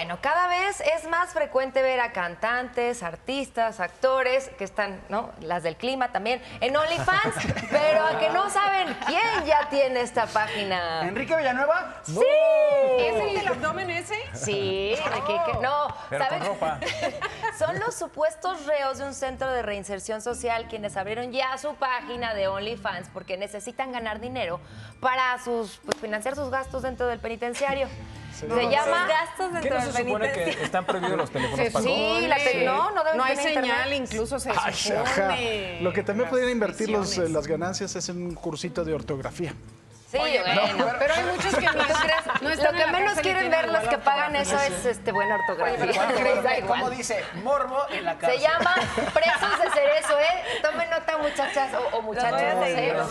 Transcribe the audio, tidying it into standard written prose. bueno, cada vez es más frecuente ver a cantantes, artistas, actores, que están, ¿no?, las del clima también, en OnlyFans, pero a que no saben quién ya tiene esta página. ¿Enrique Villanueva? ¡Sí! ¿Es el del abdomen ese? Sí, aquí que no. Pero ¿sabes? Con ropa. Son los supuestos reos de un centro de reinserción social quienes abrieron ya su página de OnlyFans porque necesitan ganar dinero para financiar sus gastos dentro del penitenciario. Se llama gastos dentro del penitenciario. ¿Qué no se supone que están prohibidos los teléfonos pagos? Sí, no hay señal, internet. Incluso se supone. Lo que también podrían invertir las ganancias es en un cursito de ortografía. Sí, oye, bueno, pero hay muchos que no están. Lo que menos quieren ver los que pagan eso es buena ortografía. Oye, ¿cómo dice? Morbo en la cárcel. Se llama Presos de Cereso, ¿eh? Tomen nota, muchachas o muchachos.